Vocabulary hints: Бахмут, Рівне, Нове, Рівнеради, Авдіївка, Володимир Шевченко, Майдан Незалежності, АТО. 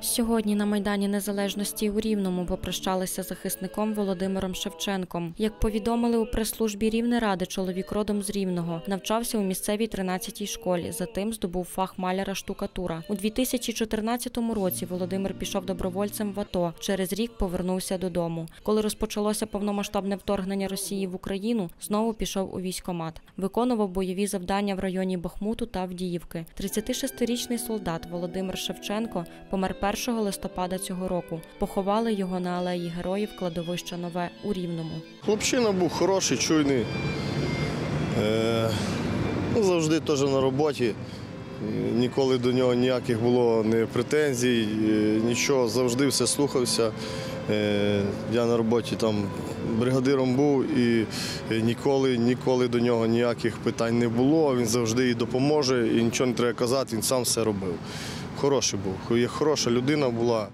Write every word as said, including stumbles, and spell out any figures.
Сьогодні на Майдані Незалежності у Рівному попрощалися з захисником Володимиром Шевченком. Як повідомили у прес-службі Рівнеради, чоловік родом з Рівного, навчався у місцевій тринадцятій школі, затим здобув фах маляра-штукатура. У дві тисячі чотирнадцятому році Володимир пішов добровольцем в АТО, через рік повернувся додому. Коли розпочалося повномасштабне вторгнення Росії в Україну, знову пішов у військкомат. Виконував бойові завдання в районі Бахмуту та Авдіївки. тридцятишестирічний солдат Володимир Шевченко помер першого листопада цього року. Поховали його на алеї героїв кладовища Нове у Рівному. Хлопчина був хороший, чуйний. Е, ну, завжди теж на роботі. Ніколи до нього ніяких було не претензій, е, нічого, завжди все слухався. Е, я на роботі там бригадиром був і ніколи, ніколи до нього ніяких питань не було. Він завжди і допоможе, і нічого не треба казати, він сам все робив. Хороший був, хороша людина була.